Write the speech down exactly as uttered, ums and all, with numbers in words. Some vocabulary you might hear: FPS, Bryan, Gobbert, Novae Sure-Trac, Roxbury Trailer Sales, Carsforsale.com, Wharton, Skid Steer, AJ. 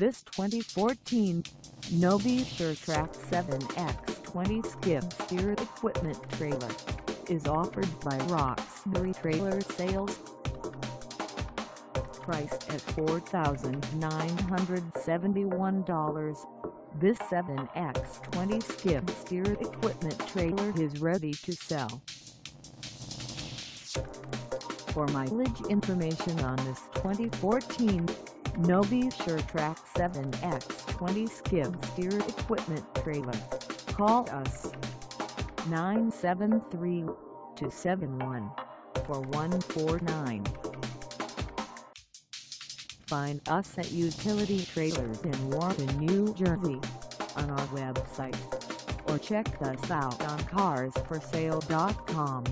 This twenty fourteen Novae Sure-Trac seven by twenty skip steer equipment trailer is offered by Roxbury Trailer Sales. Priced at four thousand nine hundred seventy-one dollars, this seven by twenty skip steer equipment trailer is ready to sell. For mileage information on this twenty fourteen Novae Sure-Trac seven by twenty skip steer equipment trailer, call us nine seven three, two seven one, four one four nine. Find us at Utility Trailers in Wharton, New Jersey, on our website, or check us out on Cars for sale dot com.